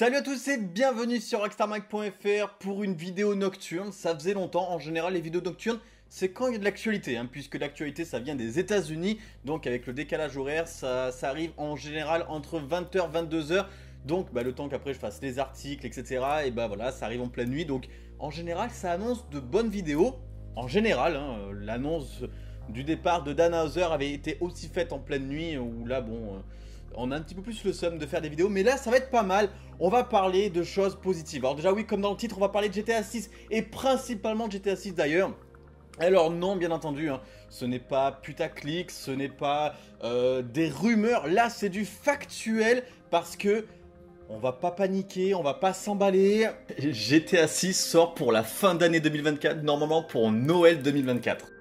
Salut à tous et bienvenue sur RockstarMag.fr pour une vidéo nocturne. Ça faisait longtemps, en général les vidéos nocturnes c'est quand il y a de l'actualité, puisque l'actualité ça vient des États-Unis, donc avec le décalage horaire ça arrive en général entre 20h-22h. Donc le temps qu'après je fasse les articles etc, et voilà, ça arrive en pleine nuit, donc en général ça annonce de bonnes vidéos. En général, l'annonce du départ de Dan Houser avait été aussi faite en pleine nuit, où là on a un petit peu plus le seum de faire des vidéos, mais là ça va être pas mal. On va parler de choses positives. Alors déjà oui, comme dans le titre, on va parler de GTA 6 et principalement de GTA 6 d'ailleurs. Alors non, bien entendu, ce n'est pas putaclic, ce n'est pas des rumeurs, là c'est du factuel parce que on va pas paniquer, on va pas s'emballer. GTA 6 sort pour la fin d'année 2024, normalement pour Noël 2024.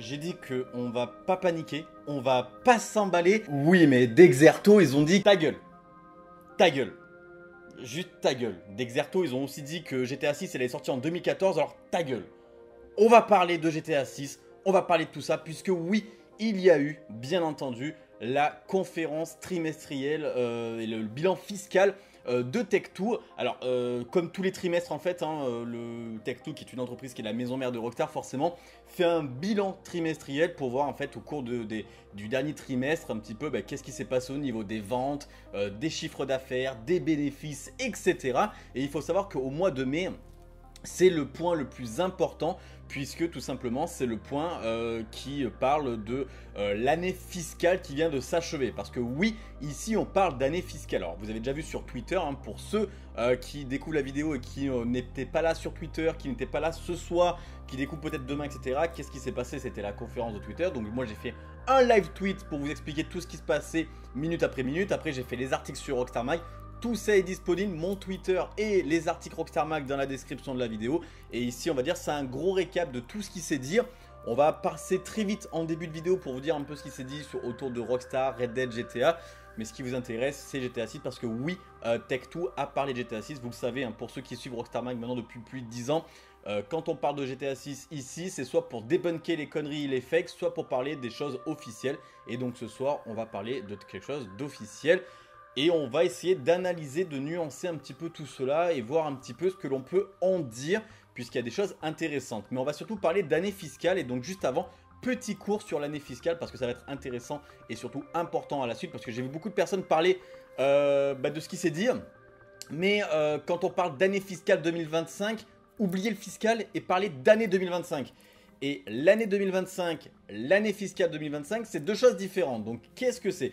J'ai dit qu'on va pas paniquer, on va pas s'emballer. Oui, mais Dexerto, ils ont dit ta gueule. Ta gueule. Juste ta gueule. Dexerto, ils ont aussi dit que GTA 6, elle est sortie en 2014, alors ta gueule. On va parler de GTA 6, on va parler de tout ça, puisque oui, il y a eu, bien entendu, la conférence trimestrielle et le bilan fiscal de Take-Two. Alors comme tous les trimestres en fait, le Take-Two qui est une entreprise qui est la maison mère de Rockstar forcément fait un bilan trimestriel pour voir en fait au cours du dernier trimestre un petit peu qu'est-ce qui s'est passé au niveau des ventes, des chiffres d'affaires, des bénéfices etc. Et il faut savoir qu'au mois de mai c'est le point le plus important, puisque tout simplement c'est le point qui parle de l'année fiscale qui vient de s'achever. Parce que oui, ici on parle d'année fiscale. Alors vous avez déjà vu sur Twitter, pour ceux qui découvrent la vidéo et qui n'étaient pas là sur Twitter, qui n'étaient pas là ce soir, qui découvrent peut-être demain etc. Qu'est-ce qui s'est passé? C'était la conférence de Twitter. Donc moi j'ai fait un live tweet pour vous expliquer tout ce qui se passait minute après minute. Après j'ai fait les articles sur Rockstar Mag. Tout ça est disponible, mon Twitter et les articles Rockstar Mag dans la description de la vidéo. Et ici on va dire c'est un gros récap de tout ce qui s'est dit. On va passer très vite en début de vidéo pour vous dire un peu ce qui s'est dit autour de Rockstar, Red Dead, GTA. Mais ce qui vous intéresse c'est GTA 6 parce que oui, Take-Two a parlé de GTA 6. Vous le savez, pour ceux qui suivent Rockstar Mag maintenant depuis plus de 10 ans, quand on parle de GTA 6 ici, c'est soit pour débunker les conneries, les fakes, soit pour parler des choses officielles. Et donc ce soir on va parler de quelque chose d'officiel. Et on va essayer d'analyser, de nuancer un petit peu tout cela et voir un petit peu ce que l'on peut en dire, puisqu'il y a des choses intéressantes. Mais on va surtout parler d'année fiscale et donc juste avant, petit cours sur l'année fiscale parce que ça va être intéressant et surtout important à la suite, parce que j'ai vu beaucoup de personnes parler de ce qui s'est dit. Mais quand on parle d'année fiscale 2025, oubliez le fiscal et parlez d'année 2025. Et l'année 2025, l'année fiscale 2025, c'est deux choses différentes. Donc qu'est-ce que c'est?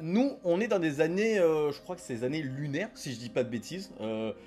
Nous, on est dans des années, je crois que c'est des années lunaires, si je dis pas de bêtises. Je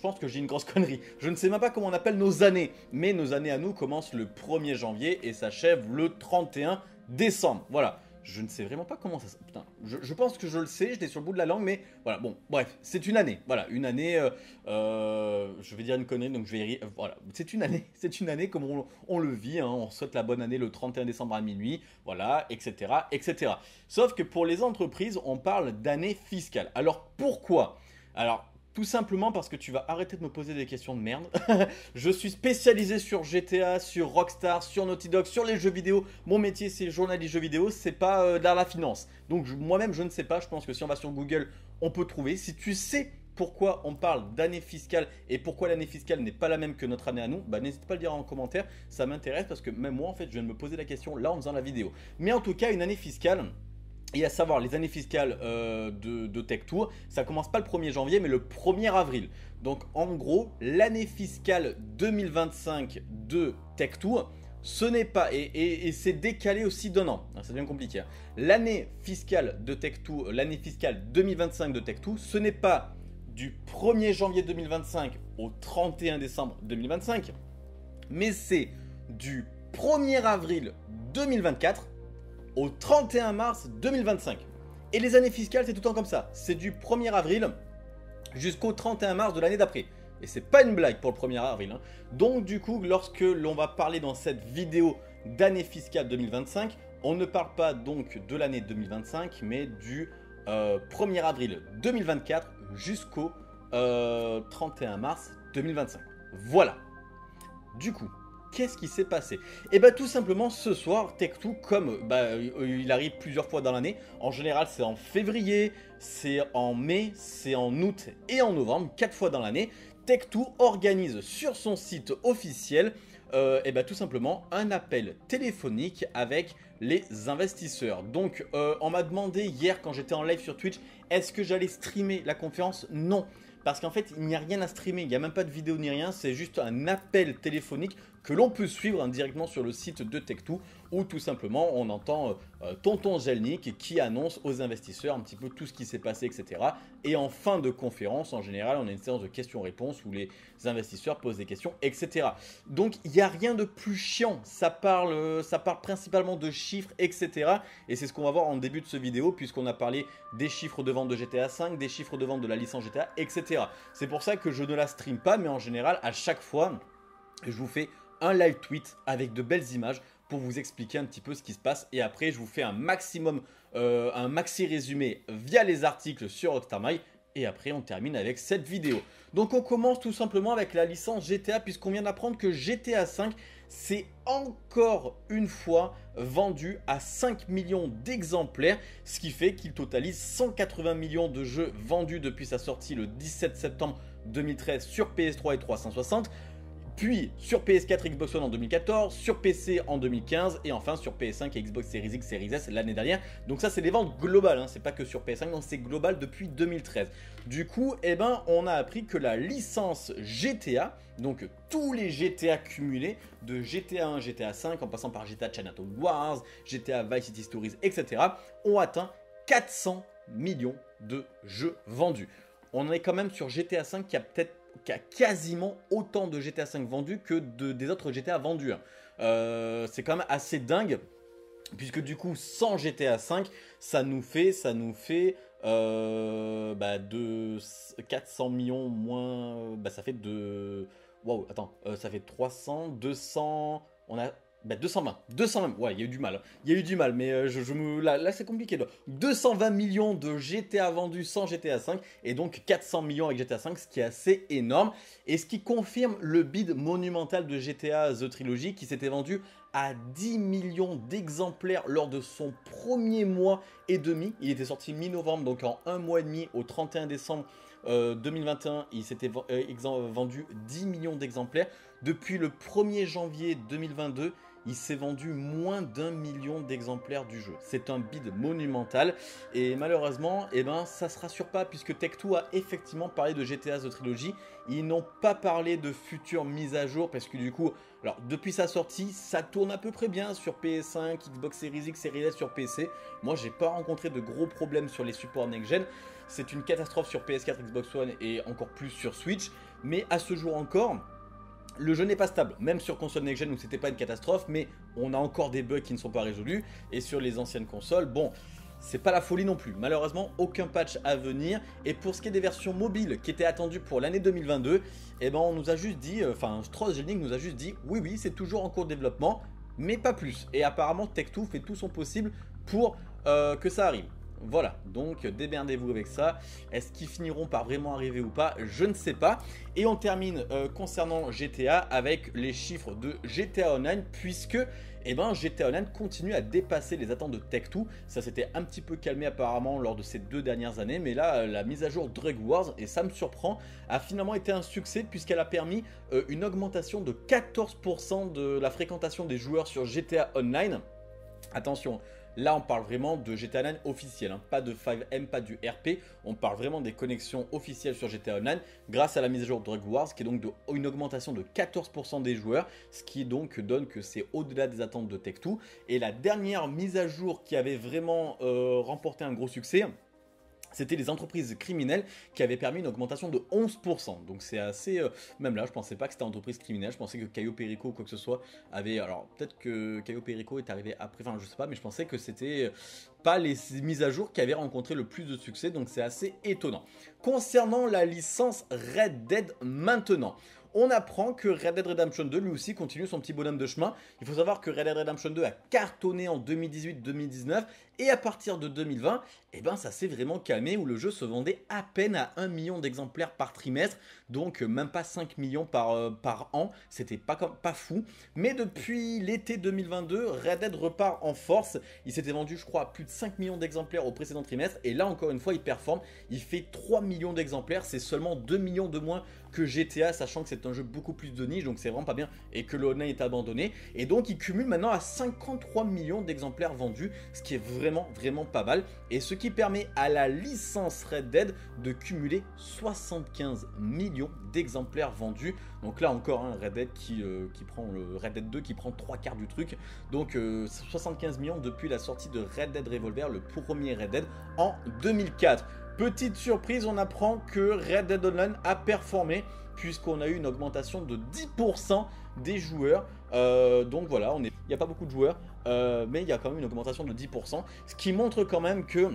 pense que j'ai une grosse connerie. Je ne sais même pas comment on appelle nos années. Mais nos années à nous commencent le 1er janvier et s'achèvent le 31 décembre. Voilà. Je ne sais vraiment pas comment ça... Putain, je pense que je le sais, je l'ai sur le bout de la langue, mais voilà, bon, bref, c'est une année. Voilà, une année, je vais dire une connerie, donc je vais rire. Voilà, c'est une année comme on le vit, on souhaite la bonne année le 31 décembre à minuit, voilà, etc., etc. Sauf que pour les entreprises, on parle d'année fiscale. Alors, pourquoi? Alors, tout simplement parce que tu vas arrêter de me poser des questions de merde. Je suis spécialisé sur GTA, sur Rockstar, sur Naughty Dog, sur les jeux vidéo. Mon métier c'est journaliste jeux vidéo, c'est pas dans la finance. Donc moi-même je ne sais pas, je pense que si on va sur Google, on peut trouver. Si tu sais pourquoi on parle d'année fiscale et pourquoi l'année fiscale n'est pas la même que notre année à nous, n'hésite pas à le dire en commentaire, ça m'intéresse parce que même moi en fait je viens de me poser la question là en faisant la vidéo. Mais en tout cas une année fiscale... Et à savoir, les années fiscales de Take-Two, ça commence pas le 1er janvier, mais le 1er avril. Donc, en gros, l'année fiscale 2025 de Take-Two, ce n'est pas... Et c'est décalé aussi d'un an. Ça devient compliqué. L'année fiscale de Take-Two, l'année fiscale 2025 de Take-Two, ce n'est pas du 1er janvier 2025 au 31 décembre 2025, mais c'est du 1er avril 2024 au 31 mars 2025. Et les années fiscales, c'est tout le temps comme ça. C'est du 1er avril jusqu'au 31 mars de l'année d'après. Et c'est pas une blague pour le 1er avril. Donc du coup, lorsque l'on va parler dans cette vidéo d'année fiscale 2025, on ne parle pas donc de l'année 2025, mais du 1er avril 2024 jusqu'au 31 mars 2025. Voilà. Du coup, qu'est-ce qui s'est passé? Et bah tout simplement ce soir, Take-Two, comme il arrive plusieurs fois dans l'année, en général c'est en février, c'est en mai, c'est en août et en novembre, 4 fois dans l'année, Take-Two organise sur son site officiel tout simplement un appel téléphonique avec les investisseurs. Donc on m'a demandé hier quand j'étais en live sur Twitch, est-ce que j'allais streamer la conférence? Non, parce qu'en fait il n'y a rien à streamer, il n'y a même pas de vidéo ni rien, c'est juste un appel téléphonique que l'on peut suivre directement sur le site de Take-Two où tout simplement on entend Tonton Zelnick qui annonce aux investisseurs un petit peu tout ce qui s'est passé, etc. Et en fin de conférence, en général, on a une séance de questions-réponses où les investisseurs posent des questions, etc. Donc il n'y a rien de plus chiant, ça parle principalement de chiffres, etc. Et c'est ce qu'on va voir en début de ce vidéo puisqu'on a parlé des chiffres de vente de GTA 5, des chiffres de vente de la licence GTA, etc. C'est pour ça que je ne la stream pas, mais en général, à chaque fois, je vous fais un live tweet avec de belles images pour vous expliquer un petit peu ce qui se passe et après je vous fais un maxi résumé via les articles sur RockstarMag et après on termine avec cette vidéo. Donc on commence tout simplement avec la licence GTA puisqu'on vient d'apprendre que GTA 5 s'est encore une fois vendu à 5 millions d'exemplaires, ce qui fait qu'il totalise 180 millions de jeux vendus depuis sa sortie le 17 septembre 2013 sur PS3 et 360. Puis sur PS4 et Xbox One en 2014, sur PC en 2015 et enfin sur PS5 et Xbox Series X, Series S l'année dernière. Donc ça c'est les ventes globales, hein, c'est pas que sur PS5, donc c'est global depuis 2013. Du coup, on a appris que la licence GTA, donc tous les GTA cumulés, de GTA 1, GTA 5 en passant par GTA Chinatown Wars, GTA Vice City Stories, etc. ont atteint 400 millions de jeux vendus. On est quand même sur GTA 5 qui a quasiment autant de GTA 5 vendus que des autres GTA vendus. C'est quand même assez dingue, puisque du coup, sans GTA 5, ça nous fait 400 millions moins... ça fait de... Waouh, attends, ça fait 300, 200... On a... 220, ouais, il y a eu du mal, mais là c'est compliqué, là. 220 millions de GTA vendus sans GTA 5 et donc 400 millions avec GTA 5, ce qui est assez énorme et ce qui confirme le bid monumental de GTA The Trilogy qui s'était vendu à 10 millions d'exemplaires lors de son premier mois et demi. Il était sorti mi-novembre, donc en un mois et demi au 31 décembre 2021, il s'était vendu 10 millions d'exemplaires. Depuis le 1er janvier 2022, il s'est vendu moins d'1 million d'exemplaires du jeu. C'est un bid monumental et malheureusement, ça ne se rassure pas puisque Take-Two a effectivement parlé de GTA The Trilogy. Ils n'ont pas parlé de futures mises à jour parce que du coup, alors depuis sa sortie, ça tourne à peu près bien sur PS5, Xbox Series X, Series S, sur PC. Moi, j'ai pas rencontré de gros problèmes sur les supports next-gen. C'est une catastrophe sur PS4, Xbox One et encore plus sur Switch. Mais à ce jour encore, le jeu n'est pas stable, même sur console next-gen où c'était pas une catastrophe, mais on a encore des bugs qui ne sont pas résolus. Et sur les anciennes consoles, bon, c'est pas la folie non plus. Malheureusement, aucun patch à venir. Et pour ce qui est des versions mobiles qui étaient attendues pour l'année 2022, on nous a juste dit, Strauss Zelnick nous a juste dit, oui, c'est toujours en cours de développement, mais pas plus. Et apparemment, Take-Two fait tout son possible pour que ça arrive. Voilà, donc démerdez-vous avec ça. Est-ce qu'ils finiront par vraiment arriver ou pas? Je ne sais pas. Et on termine concernant GTA avec les chiffres de GTA Online puisque GTA Online continue à dépasser les attentes de Take-Two. Ça s'était un petit peu calmé apparemment lors de ces 2 dernières années, mais là la mise à jour Drug Wars, et ça me surprend, a finalement été un succès puisqu'elle a permis une augmentation de 14% de la fréquentation des joueurs sur GTA Online. Attention, là, on parle vraiment de GTA Online officiel, hein, pas de 5M, pas du RP. On parle vraiment des connexions officielles sur GTA Online grâce à la mise à jour Drug Wars, qui est donc une augmentation de 14% des joueurs, ce qui donc donne que c'est au-delà des attentes de Take-Two. Et la dernière mise à jour qui avait vraiment remporté un gros succès, c'était les entreprises criminelles qui avaient permis une augmentation de 11%. Donc c'est assez... même là, je ne pensais pas que c'était entreprise criminelle. Je pensais que Cayo Perico ou quoi que ce soit avait... Alors peut-être que Cayo Perico est arrivé après... Enfin, je ne sais pas, mais je pensais que c'était pas les mises à jour qui avaient rencontré le plus de succès. Donc c'est assez étonnant. Concernant la licence Red Dead maintenant, on apprend que Red Dead Redemption 2 lui aussi continue son petit bonhomme de chemin. Il faut savoir que Red Dead Redemption 2 a cartonné en 2018-2019 Et à partir de 2020, eh ben, ça s'est vraiment calmé, où le jeu se vendait à peine à 1 million d'exemplaires par trimestre, donc même pas 5 millions par an, c'était pas fou. Mais depuis l'été 2022, Red Dead repart en force, il s'était vendu je crois à plus de 5 millions d'exemplaires au précédent trimestre, et là encore une fois il performe, il fait 3 millions d'exemplaires, c'est seulement 2 millions de moins que GTA, sachant que c'est un jeu beaucoup plus de niche, donc c'est vraiment pas bien, et que le online est abandonné, et donc il cumule maintenant à 53 millions d'exemplaires vendus, ce qui est vraiment pas mal, et ce qui permet à la licence Red Dead de cumuler 75 millions d'exemplaires vendus. Donc là encore un Red Dead Red Dead 2 qui prend 3/4 du truc, donc 75 millions depuis la sortie de Red Dead Revolver, le premier Red Dead en 2004. Petite surprise, on apprend que Red Dead Online a performé, puisqu'on a eu une augmentation de 10% des joueurs. Donc voilà, il n'y a pas beaucoup de joueurs, mais il y a quand même une augmentation de 10%, ce qui montre quand même que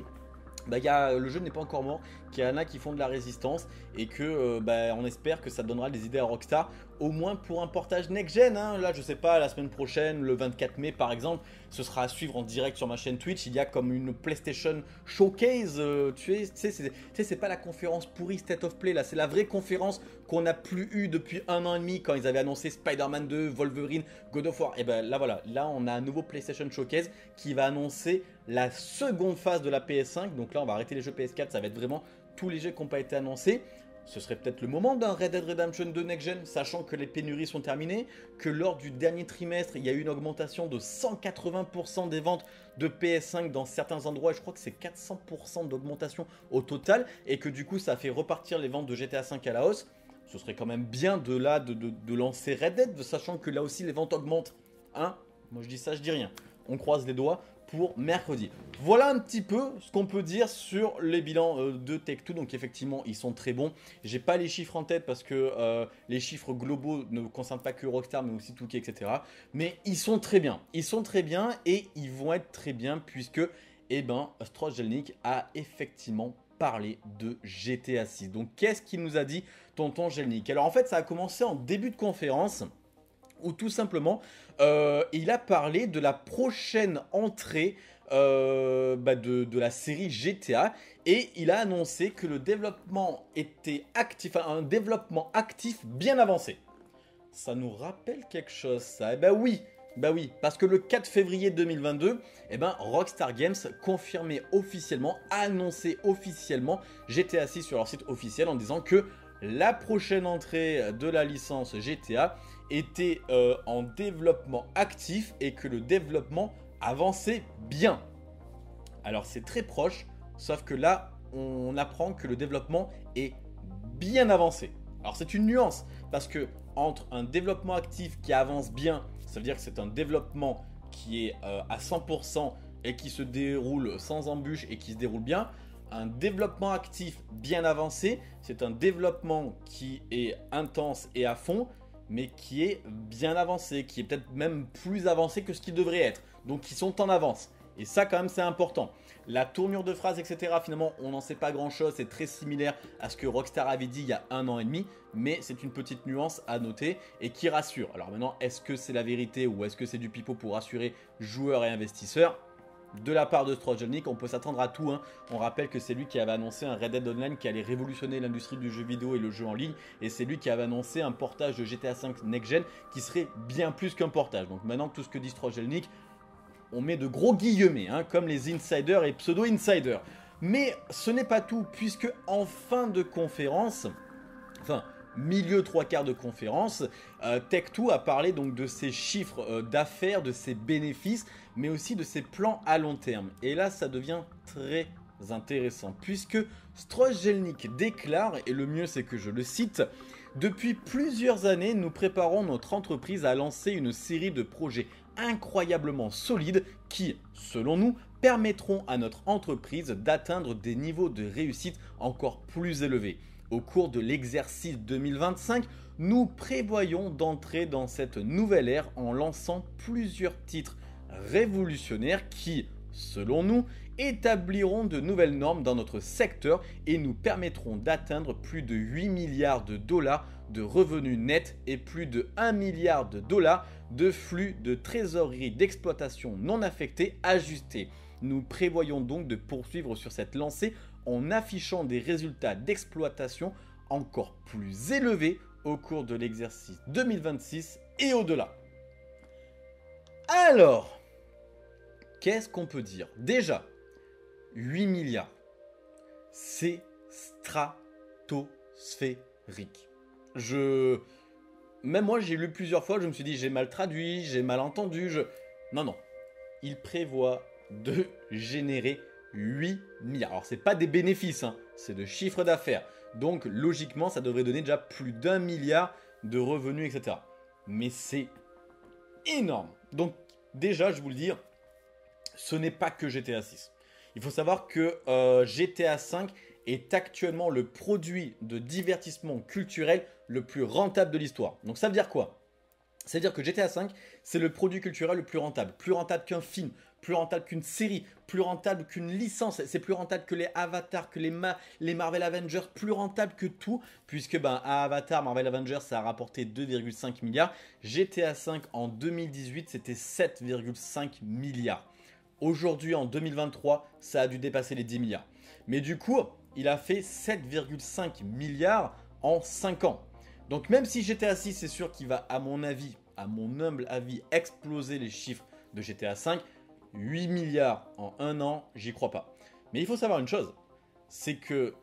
le jeu n'est pas encore mort, qu'il y en a qui font de la résistance, et que on espère que ça donnera des idées à Rockstar, au moins pour un portage next-gen, hein. Là je sais pas, la semaine prochaine, le 24 mai par exemple, ce sera à suivre en direct sur ma chaîne Twitch, il y a comme une PlayStation Showcase, tu sais c'est pas la conférence pourrie State of Play là, c'est la vraie conférence qu'on n'a plus eu depuis 1 an et demi, quand ils avaient annoncé Spider-Man 2, Wolverine, God of War, et ben là voilà, là on a un nouveau PlayStation Showcase qui va annoncer la seconde phase de la PS5, donc là on va arrêter les jeux PS4, ça va être vraiment tous les jeux qui n'ont pas été annoncés. Ce serait peut-être le moment d'un Red Dead Redemption 2 Next Gen, sachant que les pénuries sont terminées, que lors du dernier trimestre, il y a eu une augmentation de 180% des ventes de PS5 dans certains endroits, et je crois que c'est 400% d'augmentation au total, et que du coup ça fait repartir les ventes de GTA 5 à la hausse. Ce serait quand même bien de lancer Red Dead, sachant que là aussi les ventes augmentent. Hein ? Moi je dis ça, je dis rien. On croise les doigts pour mercredi. Voilà un petit peu ce qu'on peut dire sur les bilans de Take-Two. Donc effectivement, ils sont très bons. J'ai pas les chiffres en tête parce que les chiffres globaux ne concernent pas que Rockstar, mais aussi 2K, etc. Mais ils sont très bien. Ils sont très bien et ils vont être très bien puisque, Strauss Zelnick a effectivement parler de GTA 6. Donc qu'est-ce qu'il nous a dit, tonton Zelnick? Alors en fait, ça a commencé en début de conférence, où tout simplement, il a parlé de la prochaine entrée de la série GTA, et il a annoncé que le développement était actif, un développement actif bien avancé. Ça nous rappelle quelque chose, ça? Eh ben oui. Bah oui, parce que le 4 février 2022, Rockstar Games confirmait officiellement, annonçait officiellement GTA 6 sur leur site officiel en disant que la prochaine entrée de la licence GTA était en développement actif et que le développement avançait bien. Alors c'est très proche, sauf que là, on apprend que le développement est bien avancé. Alors c'est une nuance, parce que entre un développement actif qui avance bien, ça veut dire que c'est un développement qui est à 100% et qui se déroule sans embûche et qui se déroule bien. Un développement actif bien avancé, c'est un développement qui est intense et à fond, mais qui est bien avancé, qui est peut-être même plus avancé que ce qu'il devrait être. Donc ils sont en avance. Et ça quand même c'est important. La tournure de phrase, etc. Finalement on n'en sait pas grand chose, c'est très similaire à ce que Rockstar avait dit il y a 1 an et demi, mais c'est une petite nuance à noter et qui rassure. Alors maintenant, est-ce que c'est la vérité ou est-ce que c'est du pipeau pour rassurer joueurs et investisseurs? De la part de Strauss Zelnick, on peut s'attendre à tout, hein. On rappelle que c'est lui qui avait annoncé un Red Dead Online qui allait révolutionner l'industrie du jeu vidéo et le jeu en ligne. Et c'est lui qui avait annoncé un portage de GTA 5 Next Gen qui serait bien plus qu'un portage. Donc maintenant, tout ce que dit Strauss Zelnick, on met de gros guillemets, hein, comme les insiders et pseudo-insiders. Mais ce n'est pas tout, puisque en fin de conférence, enfin milieu 3/4 de conférence, Take-Two a parlé donc de ses chiffres d'affaires, de ses bénéfices, mais aussi de ses plans à long terme. Et là, ça devient très intéressant, puisque Strauss Zelnick déclare, et le mieux c'est que je le cite, « Depuis plusieurs années, nous préparons notre entreprise à lancer une série de projets incroyablement solides qui, selon nous, permettront à notre entreprise d'atteindre des niveaux de réussite encore plus élevés. Au cours de l'exercice 2025, nous prévoyons d'entrer dans cette nouvelle ère en lançant plusieurs titres révolutionnaires qui, selon nous, établiront de nouvelles normes dans notre secteur et nous permettront d'atteindre plus de 8 milliards de dollars de revenus nets et plus de 1 milliard de dollars de flux de trésorerie d'exploitation non affectée ajustés. Nous prévoyons donc de poursuivre sur cette lancée en affichant des résultats d'exploitation encore plus élevés au cours de l'exercice 2026 et au-delà. Alors, qu'est-ce qu'on peut dire? Déjà, 8 milliards, c'est stratosphérique. Même moi, j'ai lu plusieurs fois, je me suis dit, j'ai mal traduit, j'ai mal entendu. Non, non. Il prévoit de générer 8 milliards. Alors, ce n'est pas des bénéfices, hein, c'est de chiffre d'affaires. Donc, logiquement, ça devrait donner déjà plus d'un milliard de revenus, etc. Mais c'est énorme. Donc, déjà, je vous le dis, ce n'est pas que GTA 6. Il faut savoir que GTA 5 est actuellement le produit de divertissement culturel le plus rentable de l'histoire. Donc ça veut dire quoi? Ça veut dire que GTA 5, c'est le produit culturel le plus rentable. Plus rentable qu'un film, plus rentable qu'une série, plus rentable qu'une licence. C'est plus rentable que les Avatar, que les Marvel Avengers, plus rentable que tout. Puisque ben, à Avatar, Marvel Avengers, ça a rapporté 2,5 milliards. GTA 5 en 2018, c'était 7,5 milliards. Aujourd'hui, en 2023, ça a dû dépasser les 10 milliards. Mais du coup, il a fait 7,5 milliards en 5 ans. Donc même si GTA 6, c'est sûr qu'il va, à mon humble avis, exploser les chiffres de GTA 5, 8 milliards en 1 an, j'y crois pas. Mais il faut savoir une chose, c'est que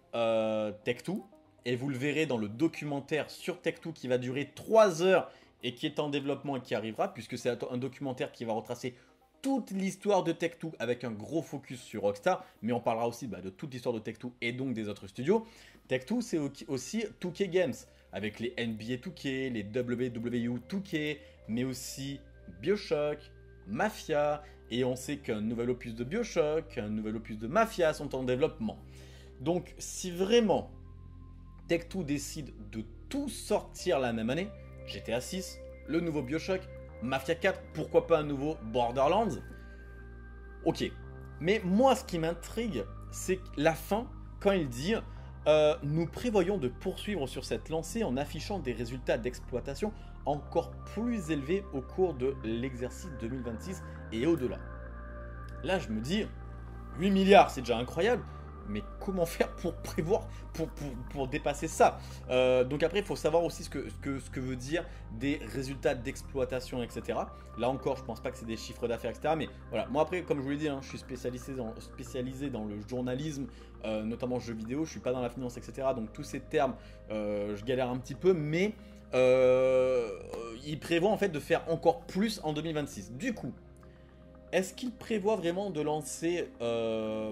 Take-Two, et vous le verrez dans le documentaire sur Take-Two qui va durer 3 heures et qui est en développement et qui arrivera, puisque c'est un documentaire qui va retracer toute l'histoire de Take-Two avec un gros focus sur Rockstar, mais on parlera aussi de toute l'histoire de Take-Two et donc des autres studios. Take-Two, c'est aussi 2K Games, avec les NBA 2K, les WWE 2K, mais aussi Bioshock, Mafia, et on sait qu'un nouvel opus de Bioshock, un nouvel opus de Mafia sont en développement. Donc si vraiment Take-Two décide de tout sortir la même année, GTA 6, le nouveau Bioshock, Mafia 4, pourquoi pas un nouveau Borderlands? Ok. Mais moi, ce qui m'intrigue, c'est la fin, quand il dit nous prévoyons de poursuivre sur cette lancée en affichant des résultats d'exploitation encore plus élevés au cours de l'exercice 2026 et au-delà. Là, je me dis 8 milliards, c'est déjà incroyable, mais comment faire pour prévoir, pour dépasser ça? Donc après, il faut savoir aussi ce que veut dire des résultats d'exploitation, etc. Là encore, je ne pense pas que c'est des chiffres d'affaires, etc. Mais voilà, moi après, comme je vous l'ai dit, hein, je suis spécialisé dans le journalisme, notamment jeux vidéo, je ne suis pas dans la finance, etc. Donc tous ces termes, je galère un petit peu, mais il prévoit en fait de faire encore plus en 2026. Du coup, est-ce qu'il prévoit vraiment de lancer,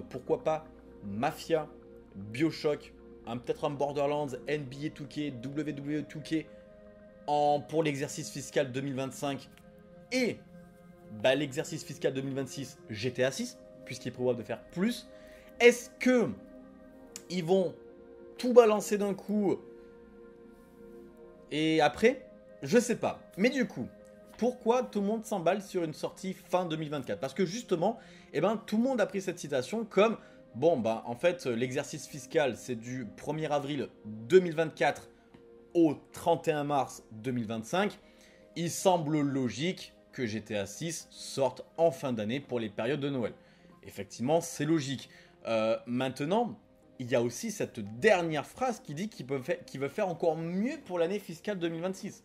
pourquoi pas, Mafia, Bioshock, hein, peut-être un Borderlands, NBA 2K, WWE 2K pour l'exercice fiscal 2025 et bah, l'exercice fiscal 2026 GTA 6, puisqu'il est probable de faire plus. Est-ce que ils vont tout balancer d'un coup et après? Je sais pas. Mais du coup, pourquoi tout le monde s'emballe sur une sortie fin 2024? Parce que justement, eh ben, tout le monde a pris cette citation comme... Bon, bah en fait, l'exercice fiscal, c'est du 1er avril 2024 au 31 mars 2025. Il semble logique que GTA 6 sorte en fin d'année pour les périodes de Noël. Effectivement, c'est logique. Maintenant, il y a aussi cette dernière phrase qui dit qu'il veut faire encore mieux pour l'année fiscale 2026.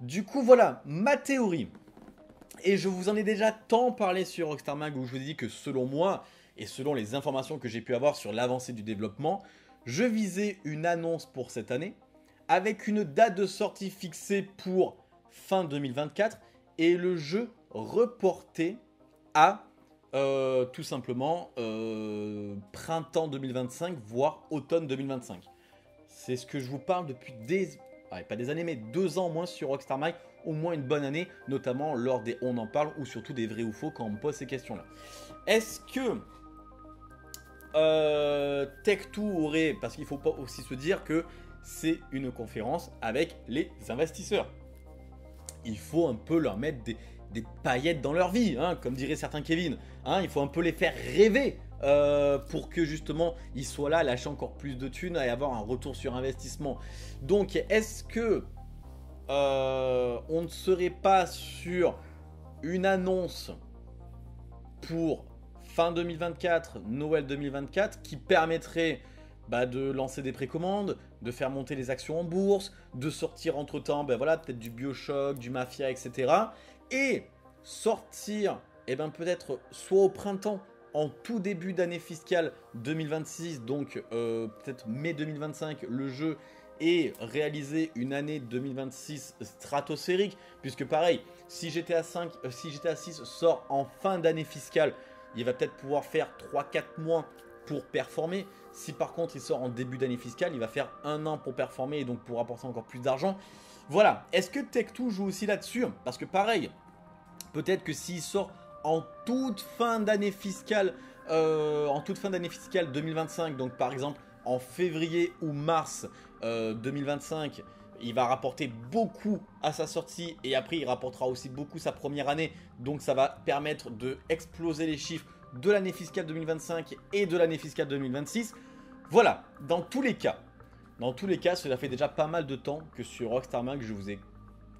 Du coup, voilà ma théorie. Et je vous en ai déjà tant parlé sur RockstarMag où je vous dis que selon moi... Et selon les informations que j'ai pu avoir sur l'avancée du développement, je visais une annonce pour cette année avec une date de sortie fixée pour fin 2024 et le jeu reporté à tout simplement printemps 2025, voire automne 2025. C'est ce que je vous parle depuis pas des années, mais 2 ans au moins sur Rockstar Mag, au moins une bonne année, notamment lors des On en parle ou surtout des vrais ou faux quand on me pose ces questions-là. Est-ce que... Take-Two aurait, parce qu'il faut pas aussi se dire que c'est une conférence avec les investisseurs. Il faut un peu leur mettre des paillettes dans leur vie, hein, comme dirait certains Kevin. Hein, il faut un peu les faire rêver pour que justement ils soient là, lâcher encore plus de thunes et avoir un retour sur investissement. Donc est-ce que on ne serait pas sur une annonce pour fin 2024, Noël 2024, qui permettrait de lancer des précommandes, de faire monter les actions en bourse, de sortir entre-temps peut-être du Bioshock, du Mafia, etc. Et sortir peut-être soit au printemps, en tout début d'année fiscale 2026, donc peut-être mai 2025, le jeu, et réaliser une année 2026 stratosphérique, puisque pareil, si GTA 6 sort en fin d'année fiscale, il va peut-être pouvoir faire 3-4 mois pour performer. Si par contre il sort en début d'année fiscale, il va faire un an pour performer et donc pour apporter encore plus d'argent. Voilà, est-ce que Take-Two joue aussi là-dessus? Parce que pareil, peut-être que s'il sort en toute fin d'année fiscale 2025, donc par exemple en février ou mars 2025, il va rapporter beaucoup à sa sortie et après il rapportera aussi beaucoup sa première année, donc ça va permettre de exploser les chiffres de l'année fiscale 2025 et de l'année fiscale 2026. Voilà, dans tous les cas, cela fait déjà pas mal de temps que sur RockstarMag, je vous ai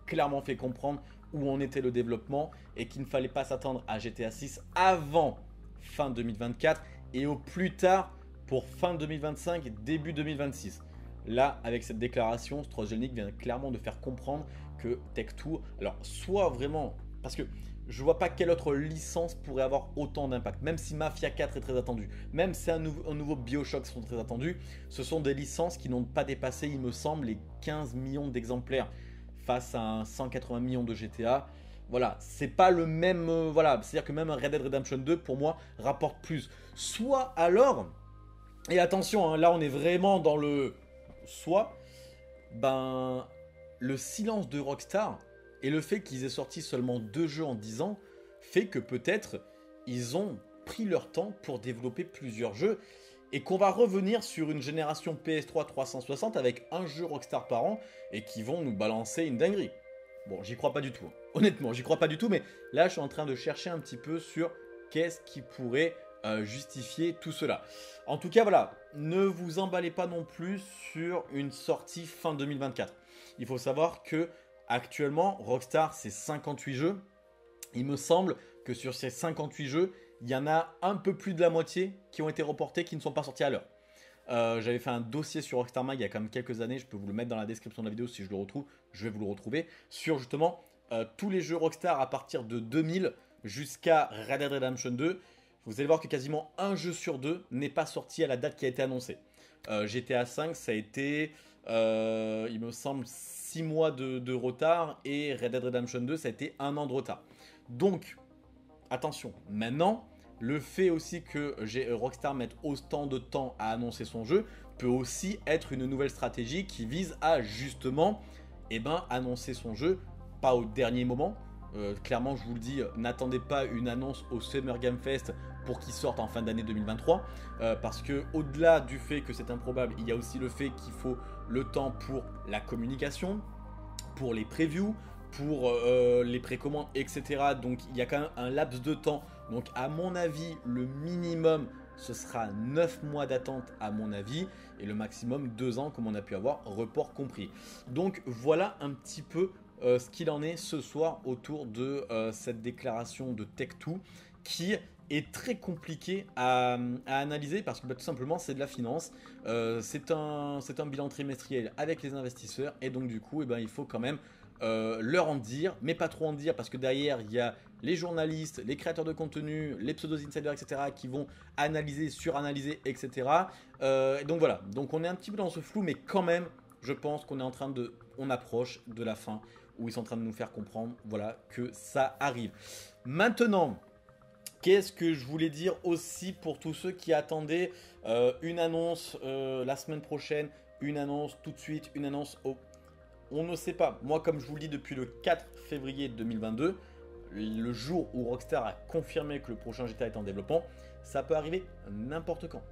clairement fait comprendre où en était le développement et qu'il ne fallait pas s'attendre à GTA 6 avant fin 2024 et au plus tard pour fin 2025 et début 2026. Là, avec cette déclaration, Strauss Zelnick vient clairement de faire comprendre que Take-Two, alors soit vraiment, parce que je vois pas quelle autre licence pourrait avoir autant d'impact, même si Mafia 4 est très attendu, même si un nouveau Bioshock sont très attendus, ce sont des licences qui n'ont pas dépassé, il me semble, les 15 millions d'exemplaires face à un 180 millions de GTA. Voilà, c'est pas le même, c'est-à-dire que même un Red Dead Redemption 2, pour moi, rapporte plus. Soit alors, et attention, là on est vraiment dans le soit, le silence de Rockstar et le fait qu'ils aient sorti seulement 2 jeux en 10 ans fait que peut-être ils ont pris leur temps pour développer plusieurs jeux et qu'on va revenir sur une génération PS3 360 avec 1 jeu Rockstar par an et qui vont nous balancer une dinguerie. Bon, j'y crois pas du tout. Honnêtement, j'y crois pas du tout, mais là, je suis en train de chercher un petit peu sur qu'est-ce qui pourrait justifier tout cela. En tout cas, voilà, ne vous emballez pas non plus sur une sortie fin 2024. Il faut savoir que actuellement, Rockstar, c'est 58 jeux. Il me semble que sur ces 58 jeux, il y en a un peu plus de la moitié qui ont été reportés, qui ne sont pas sortis à l'heure. J'avais fait un dossier sur RockstarMag il y a quand même quelques années, je peux vous le mettre dans la description de la vidéo si je le retrouve, je vais vous le retrouver, sur justement tous les jeux Rockstar à partir de 2000 jusqu'à Red Dead Redemption 2. Vous allez voir que quasiment 1 jeu sur 2 n'est pas sorti à la date qui a été annoncée. GTA V, ça a été, il me semble, 6 mois de retard, et Red Dead Redemption 2, ça a été 1 an de retard. Donc, attention, maintenant, le fait aussi que Rockstar mette autant de temps à annoncer son jeu peut aussi être une nouvelle stratégie qui vise à justement annoncer son jeu, pas au dernier moment. Clairement, je vous le dis, n'attendez pas une annonce au Summer Game Fest pour qu'il sorte en fin d'année 2023, parce que au-delà du fait que c'est improbable, il y a aussi le fait qu'il faut le temps pour la communication, pour les previews, pour les précommandes, etc. Donc il y a quand même un laps de temps. Donc à mon avis, le minimum, ce sera 9 mois d'attente à mon avis, et le maximum 2 ans comme on a pu avoir, report compris. Donc voilà un petit peu ce qu'il en est ce soir autour de cette déclaration de Take-Two qui est très compliquée à analyser parce que tout simplement c'est de la finance, c'est un bilan trimestriel avec les investisseurs et donc du coup il faut quand même leur en dire, mais pas trop en dire parce que derrière il y a les journalistes, les créateurs de contenu, les pseudo-insiders, etc. qui vont analyser, suranalyser, etc. Donc voilà, donc on est un petit peu dans ce flou, mais quand même je pense qu'on est en train de, on approche de la fin où ils sont en train de nous faire comprendre, voilà, que ça arrive. Maintenant, qu'est-ce que je voulais dire aussi pour tous ceux qui attendaient une annonce la semaine prochaine, une annonce tout de suite, une annonce au... On ne sait pas. Moi, comme je vous le dis depuis le 4 février 2022, le jour où Rockstar a confirmé que le prochain GTA est en développement, ça peut arriver n'importe quand.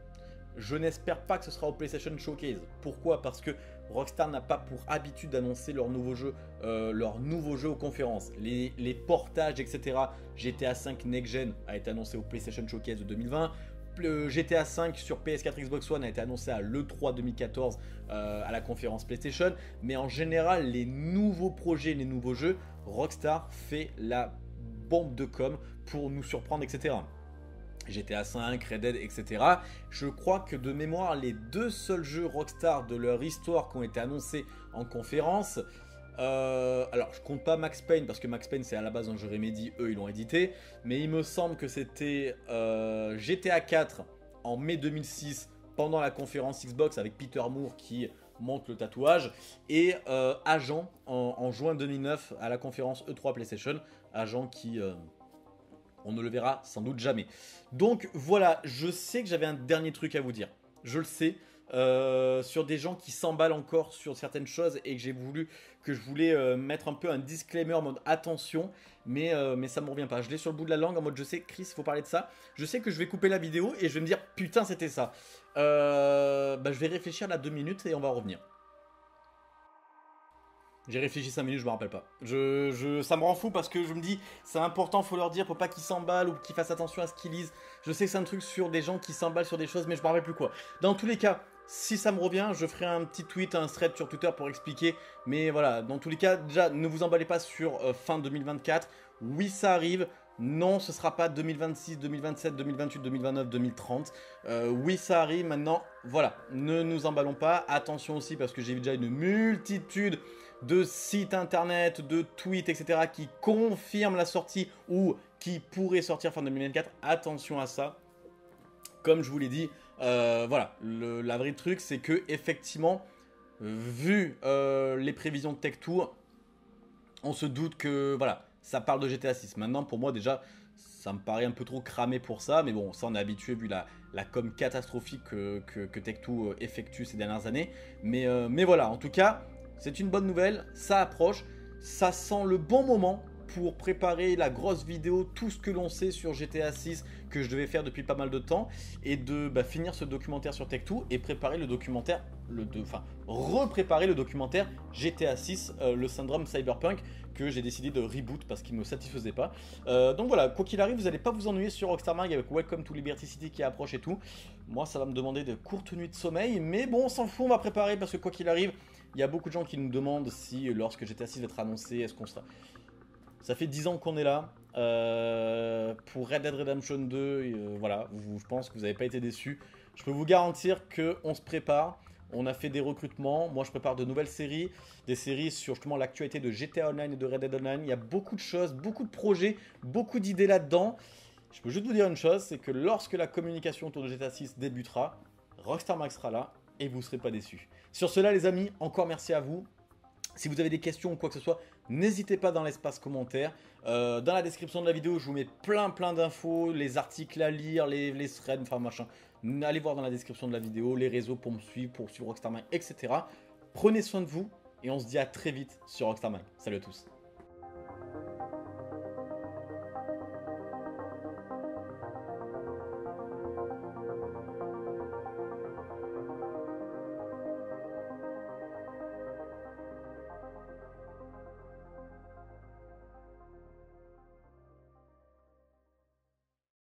Je n'espère pas que ce sera au PlayStation Showcase. Pourquoi? Parce que Rockstar n'a pas pour habitude d'annoncer leur nouveau jeu aux conférences. Les portages, etc. GTA 5 Next Gen a été annoncé au PlayStation Showcase de 2020. GTA 5 sur PS4 Xbox One a été annoncé à l'E3 2014 à la conférence PlayStation. Mais en général, les nouveaux projets, les nouveaux jeux, Rockstar fait la bombe de com pour nous surprendre, etc. GTA 5, Red Dead, etc. Je crois que de mémoire, les deux seuls jeux Rockstar de leur histoire qui ont été annoncés en conférence, alors je compte pas Max Payne parce que Max Payne c'est à la base un jeu Remedy, eux ils l'ont édité, mais il me semble que c'était GTA 4 en mai 2006 pendant la conférence Xbox avec Peter Moore qui montre le tatouage, et Agent en juin 2009 à la conférence E3 PlayStation, Agent qui... on ne le verra sans doute jamais. Donc voilà, je sais que j'avais un dernier truc à vous dire. Je le sais, sur des gens qui s'emballent encore sur certaines choses et que je voulais mettre un peu un disclaimer en mode attention, mais ça ne me revient pas. Je l'ai sur le bout de la langue en mode je sais, Chris, il faut parler de ça. Je sais que je vais couper la vidéo et je vais me dire putain c'était ça. Je vais réfléchir là 2 minutes et on va revenir. J'ai réfléchi 5 minutes, je me rappelle pas. Ça me rend fou parce que je me dis, c'est important, faut leur dire, pour pas qu'ils s'emballent ou qu'ils fassent attention à ce qu'ils lisent. Je sais que c'est un truc sur des gens qui s'emballent sur des choses, mais je me rappelle plus quoi. Dans tous les cas, si ça me revient, je ferai un petit tweet, un thread sur Twitter pour expliquer. Mais voilà, dans tous les cas, déjà, ne vous emballez pas sur fin 2024. Oui, ça arrive. Non, ce sera pas 2026, 2027, 2028, 2029, 2030. Oui, ça arrive maintenant. Voilà, ne nous emballons pas. Attention aussi parce que j'ai déjà une multitude de sites internet, de tweets, etc. qui confirment la sortie ou qui pourraient sortir fin 2024. Attention à ça. Comme je vous l'ai dit, voilà, la vraie truc, c'est que effectivement, vu les prévisions de Take-Two, on se doute que voilà, ça parle de GTA 6. Maintenant, pour moi, déjà, ça me paraît un peu trop cramé pour ça, mais bon, ça on est habitué vu la com catastrophique que Take-Two effectue ces dernières années. Mais voilà, en tout cas, c'est une bonne nouvelle, ça approche, ça sent le bon moment pour préparer la grosse vidéo, tout ce que l'on sait sur GTA 6 que je devais faire depuis pas mal de temps, et de finir ce documentaire sur Take-Two et préparer le documentaire, repréparer le documentaire GTA 6, le syndrome Cyberpunk, que j'ai décidé de reboot parce qu'il ne me satisfaisait pas. Donc voilà, quoi qu'il arrive, vous n'allez pas vous ennuyer sur Rockstar Mag avec Welcome to Liberty City qui approche et tout. Moi, ça va me demander de courtes nuits de sommeil, mais bon, on s'en fout, on va préparer parce que quoi qu'il arrive, il y a beaucoup de gens qui nous demandent si lorsque GTA 6 va être annoncé, est-ce qu'on sera... Ça fait 10 ans qu'on est là. Pour Red Dead Redemption 2, voilà, je pense que vous n'avez pas été déçus. Je peux vous garantir qu'on se prépare. On a fait des recrutements. Moi, je prépare de nouvelles séries. Des séries sur justement l'actualité de GTA Online et de Red Dead Online. Il y a beaucoup de choses, beaucoup de projets, beaucoup d'idées là-dedans. Je peux juste vous dire une chose, c'est que lorsque la communication autour de GTA 6 débutera, Rockstar Mag sera là et vous ne serez pas déçus. Sur cela, les amis, encore merci à vous. Si vous avez des questions ou quoi que ce soit, n'hésitez pas dans l'espace commentaire. Dans la description de la vidéo, je vous mets plein d'infos, les articles à lire, les threads, enfin machin. Allez voir dans la description de la vidéo, les réseaux pour suivre Rockstar Mag, etc. Prenez soin de vous et on se dit à très vite sur Rockstar Mag. Salut à tous.